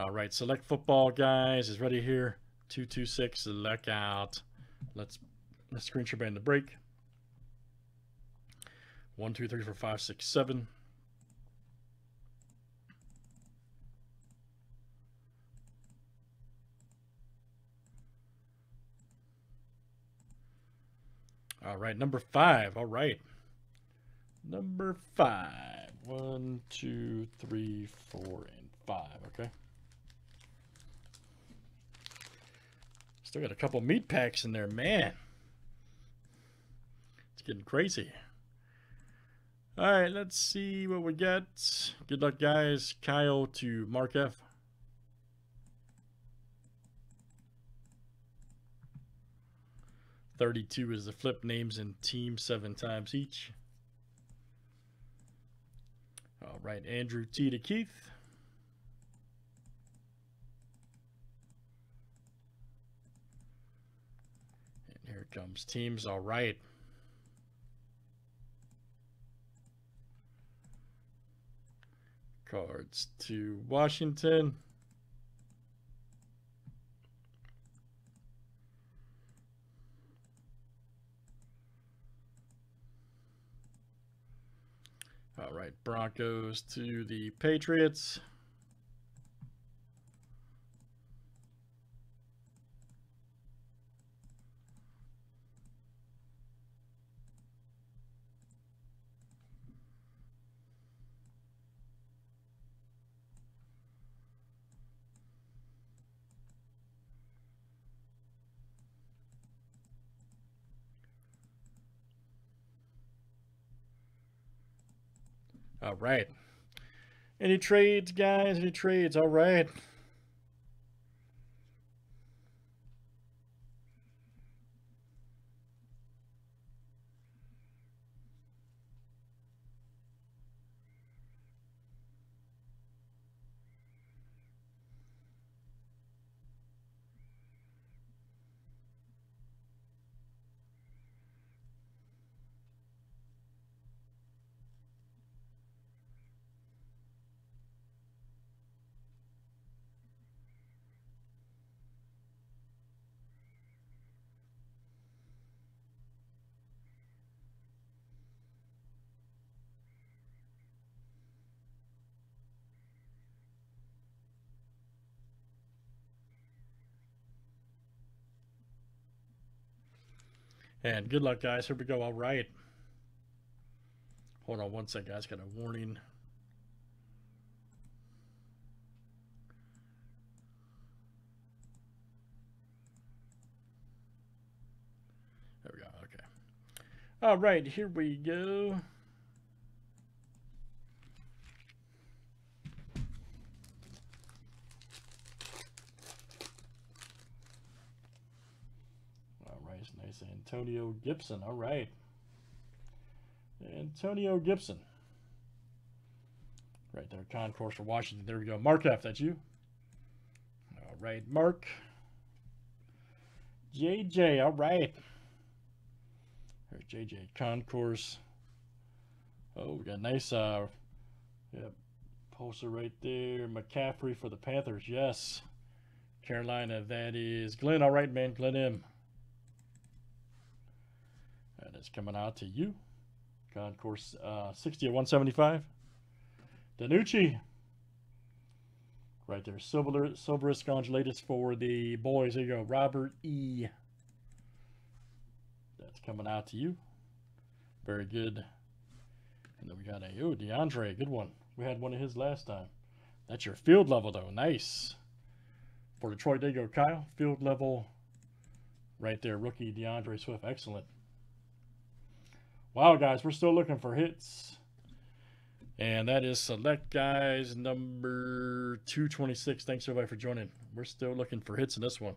All right, Select Football, guys, is ready here. 226, Select out. Let's screen share band the break. 1, 2, 3, 4, 5, 6, 7. All right, number 5. All right, number 5. 1, 2, 3, 4, and 5. Okay. Still got a couple meat packs in there, man. It's getting crazy. All right, let's see what we get. Good luck, guys. Kyle to Mark F. $32 is the flip, names and team 7 times each. All right, Andrew T to Keith. Comes teams. All right, cards to Washington. All right, Broncos to the Patriots. All right. Any trades, guys? Any trades? All right. And good luck, guys. Here we go. All right. Hold on one sec, guys. Got a warning. There we go. Okay. All right. Here we go. Nice Antonio Gibson. All right, Antonio Gibson right there, concourse for Washington. There we go. Mark F, that's you. All right, Mark. JJ. All right, there's JJ, concourse. Oh, we got nice poster right there. McCaffrey for the Panthers. Yes, Carolina, that is Glenn. All right, man. Glenn M. It's coming out to you. Concourse 60 at 175. Danucci. Right there. Silverist Congelatus for the boys. There you go. Robert E. That's coming out to you. Very good. And then we got a DeAndre. Good one. We had one of his last time. That's your field level, though. Nice. For Detroit, there you go, Kyle. Field level right there. Rookie DeAndre Swift. Excellent. Wow, guys, we're still looking for hits. And that is Select, guys, number 226. Thanks, everybody, for joining. We're still looking for hits in this one.